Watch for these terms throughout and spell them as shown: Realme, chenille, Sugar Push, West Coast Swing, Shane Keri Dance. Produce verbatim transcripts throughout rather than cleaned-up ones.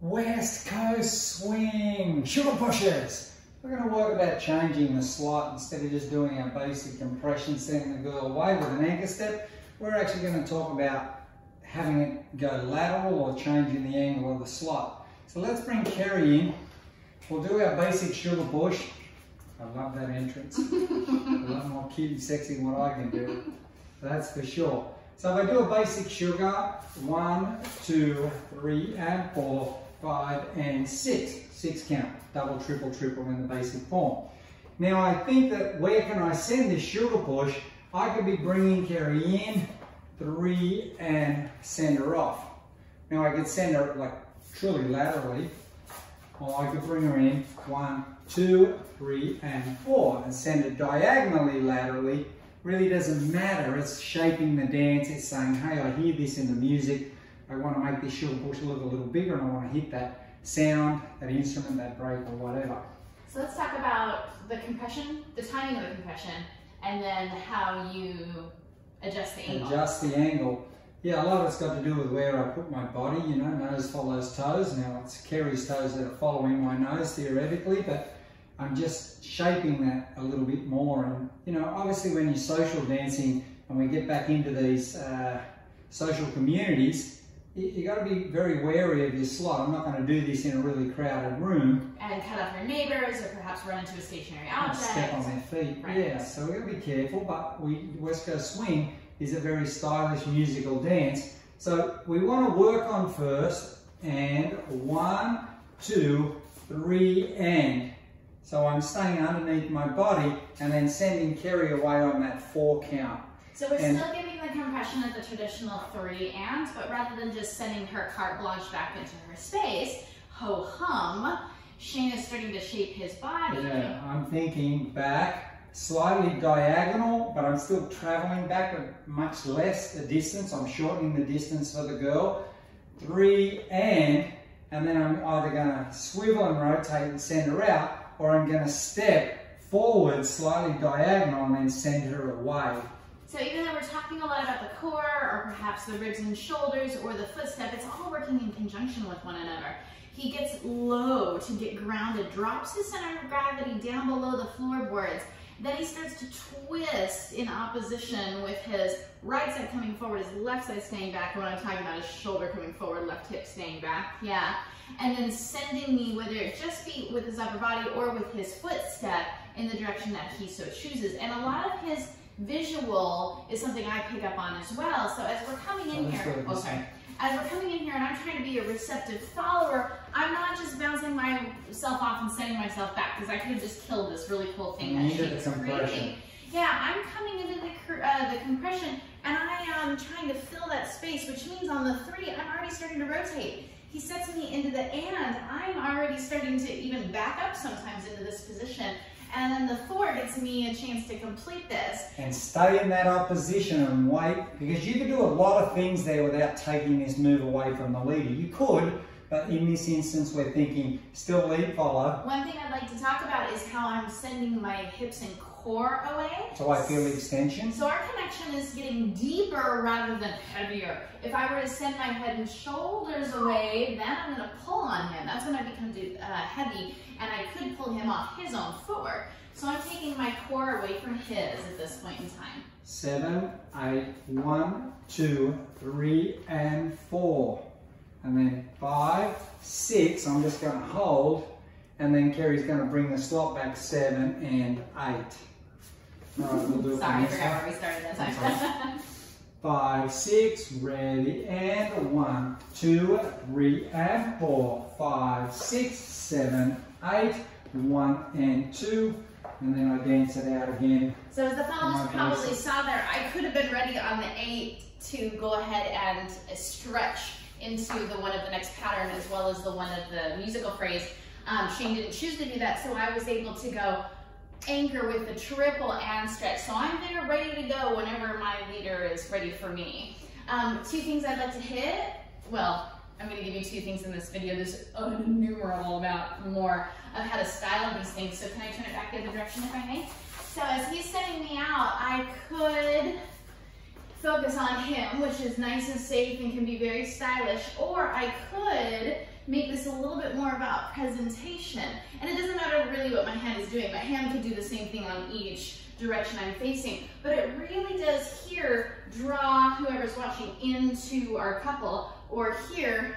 West Coast Swing, Sugar Pushes. We're going to work about changing the slight. Instead of just doing our basic compression, sending the girl away with an anchor step, we're actually going to talk about having it go lateral or changing the angle of the slight. So let's bring Kerry in. We'll do our basic Sugar Push. I love that entrance. A lot more cute and sexy than what I can do. That's for sure. So if I do a basic sugar, one, two, three, and four, five, and six. Six count, double, triple, triple in the basic form. Now I think that where can I send this Sugar Push? I could be bringing Kerry in, three, and send her off. Now I could send her like truly laterally, or I could bring her in, one, two, three, and four, and send it diagonally laterally. Really doesn't matter, it's shaping the dance, it's saying, hey, I hear this in the music, I want to make this Sugar Push look a little bigger and I want to hit that sound, that instrument, that break or whatever. So let's talk about the compression, the timing of the compression, and then how you adjust the angle. Adjust the angle. Yeah, a lot of it's got to do with where I put my body, you know, nose follows toes. Now it's Kerry's toes that are following my nose theoretically, but I'm just shaping that a little bit more. And, you know, obviously when you're social dancing and we get back into these uh, social communities, you, you gotta be very wary of your slot. I'm not gonna do this in a really crowded room. And cut off your neighbors or perhaps run into a stationary object. Step on their feet, right. Yeah. So we gotta be careful, but we, West Coast Swing is a very stylish musical dance. So we wanna work on first, and one, two, three, and. So I'm staying underneath my body and then sending Kerry away on that four count. So we're and still giving the compression of the traditional three and, but rather than just sending her carte blanche back into her space, ho hum, Shane is starting to shape his body. Yeah, I'm thinking back, slightly diagonal, but I'm still traveling back, but much less the distance. I'm shortening the distance for the girl. Three and, and then I'm either gonna swivel and rotate and send her out, or I'm going to step forward slightly diagonal and then send her away. So even though we're talking a lot about the core or perhaps the ribs and shoulders or the footstep, it's all working in conjunction with one another. He gets low to get grounded, drops his center of gravity down below the floorboards. Then he starts to twist in opposition with his right side coming forward, his left side staying back. When I'm talking about his shoulder coming forward, left hip staying back, yeah. And then sending me, whether it just be with his upper body or with his footstep, in the direction that he so chooses. And a lot of his visual is something I pick up on as well. So as we're coming in here, oh, sorry. As we're coming in here and I'm trying to be a receptive follower, I'm not just bouncing myself off and sending myself back, because I could have just killed this really cool thing that she's creating. Yeah, I'm coming into the, uh, the compression and I am trying to fill that space, which means on the three, I'm already starting to rotate. He sets me into the and, I'm already starting to even back up sometimes into this position. And then the four gets me a chance to complete this. And stay in that opposition and wait, because you could do a lot of things there without taking this move away from the leader. You could, but in this instance, we're thinking still lead follow. One thing I'd like to talk about is how I'm sending my hips and core away. So I feel the extension. So our connection is getting deeper rather than heavier. If I were to send my head and shoulders away, then I'm going to pull on him. That's when I become uh, heavy, and I could pull him off his own footwork. So I'm taking my core away from his at this point in time. Seven, eight, one, two, three, and four. And then five, six, I'm just going to hold, and then Kerry's going to bring the slot back seven and eight. All right, we'll do it. Sorry, I forgot where we started that time. Five, six, ready, and one, two, three, and four, five, six, seven, eight, one, and two. And then I dance it out again. So as the followers probably saw there, I could have been ready on the eight to go ahead and stretch into the one of the next pattern as well as the one of the musical phrase. Um, Shane didn't choose to do that, so I was able to go anchor with the triple and stretch. So I'm there ready to go whenever my leader is ready for me. Um, two things I'd like to hit. Well, I'm going to give you two things in this video. There's an innumerable amount more of how to style these things. So can I turn it back the other direction if I may? So as he's setting me out, I could focus on him, which is nice and safe and can be very stylish. Or I could make this a little bit more about presentation. And it doesn't matter really what my hand is doing. My hand could do the same thing on each direction I'm facing. But it really does here draw whoever's watching into our couple, or here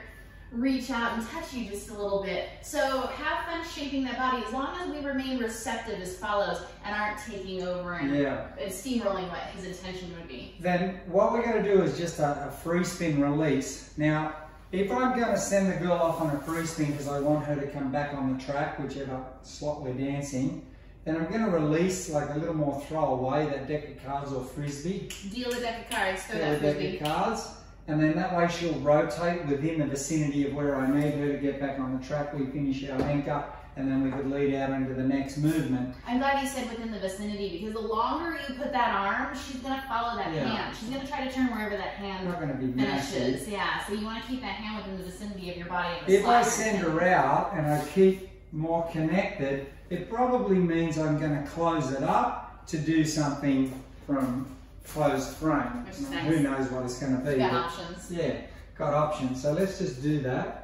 reach out and touch you just a little bit. So have fun shaping that body as long as we remain receptive as follows and aren't taking over and, yeah. and steamrolling what his attention would be. Then what we're going to do is just a, a free spin release. Now, if I'm going to send the girl off on a free spin because I want her to come back on the track, whichever slot we're dancing, then I'm going to release like a little more throwaway, that deck of cards or frisbee. Deal the deck of cards, throw that frisbee. Deal the deck of cards. And then that way she'll rotate within the vicinity of where I need her to get back on the track. We finish our anchor and then we could lead out into the next movement. I'm glad you said within the vicinity, because the longer you put that arm, she's going to follow that yeah. hand. She's going to try to turn wherever that hand Not gonna be finishes. Massive. Yeah, so you want to keep that hand within the vicinity of your body. If I send her out and I keep more connected, it probably means I'm going to close it up to do something from closed frame. Nice. Who knows what it's going to be. Got options. Yeah, got options. So let's just do that.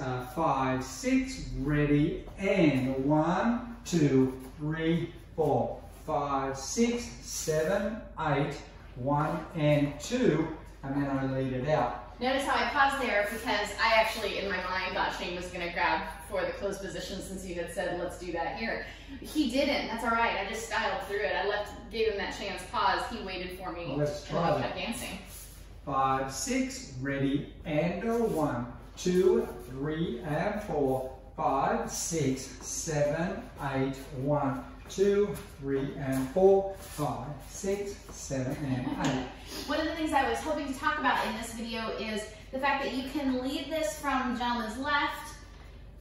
Uh, five, six, ready, and one, two, three, four, five, six, seven, eight, one, and two, and then I lead it out. Notice how I paused there because I actually, in my mind, thought Shane was going to grab for the closed position since you had said, let's do that here. He didn't. That's all right. I just styled through it. I left, gave him that chance pause. He waited for me. Let's try and I kept dancing. Five, six, ready, and a one, two, three, and four, five, six, seven, eight, one, two, three, and four, five, six, seven, and eight. One of the things I was hoping to talk about in this video is the fact that you can lead this from gentleman's left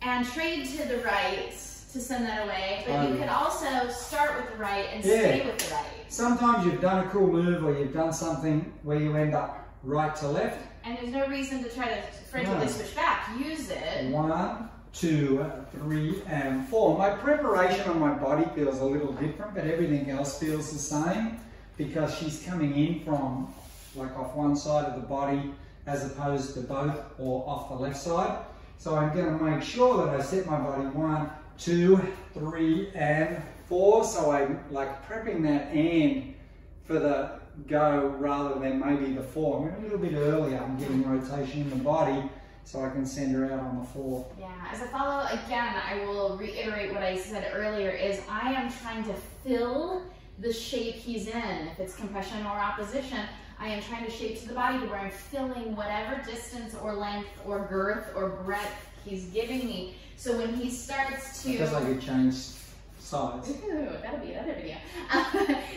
and trade to the right to send that away, but um, you could also start with the right and yeah. stay with the right. Sometimes you've done a cool move or you've done something where you end up right to left. And there's no reason to try to frantically no. switch back. Use it. One, two, three, and four. My preparation on my body feels a little different, but everything else feels the same, because she's coming in from like off one side of the body as opposed to both or off the left side. So I'm going to make sure that I set my body one, two, three, and four. So I'm like prepping that and for the go rather than maybe the four. I'm a little bit earlier. I'm getting rotation in the body so I can send her out on the floor. Yeah, as a follow, again, I will reiterate what I said earlier is I am trying to fill the shape he's in. If it's compression or opposition, I am trying to shape to the body to where I'm filling whatever distance or length or girth or breadth he's giving me. So when he starts to... It feels like it changed sides. Ooh, that'll be another video.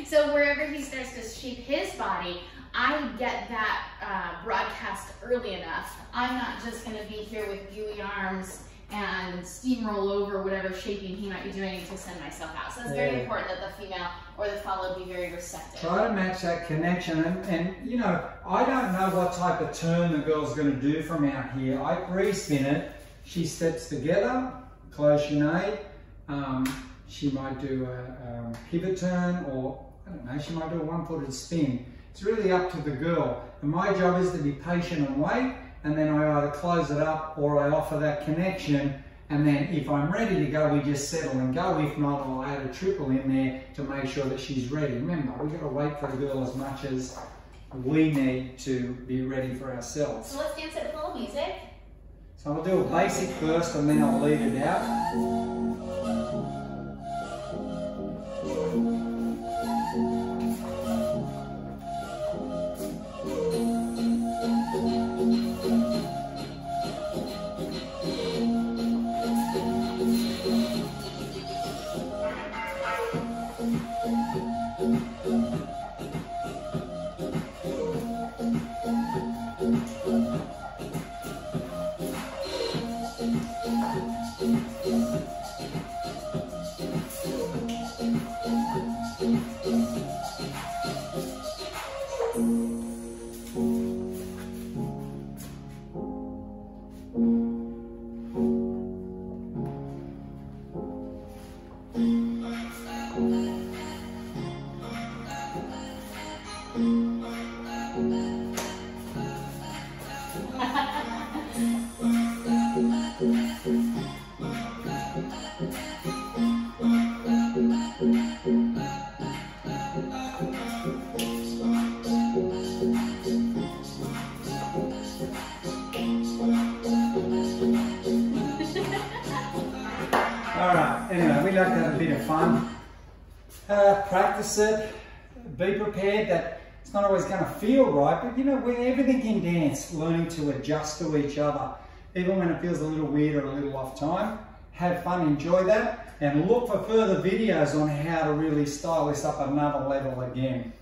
So wherever he starts to shape his body, I get that uh, broadcast early enough. I'm not just going to be here with gooey arms and steamroll over whatever shaping he might be doing to send myself out. So it's yeah. very important that the female or the follow be very receptive. Try to match that connection. And, and you know, I don't know what type of turn the girl's going to do from out here. I pre-spin it. She steps together, close chenille. Um, she might do a, a pivot turn, or I don't know, she might do a one-footed spin. It's really up to the girl. And my job is to be patient and wait. And then I either close it up or I offer that connection. And then if I'm ready to go, we just settle and go. If not, I'll add a triple in there to make sure that she's ready. Remember, we've got to wait for the girl as much as we need to be ready for ourselves. So let's dance it with a little music. So I'll do a basic first and then I'll lead it out. Thank you. anyway, we like to have a bit of fun. Uh, practice it. Be prepared that it's not always going to feel right, but you know, with everything in dance, learning to adjust to each other, even when it feels a little weird or a little off time, have fun, enjoy that, and look for further videos on how to really style this up another level again.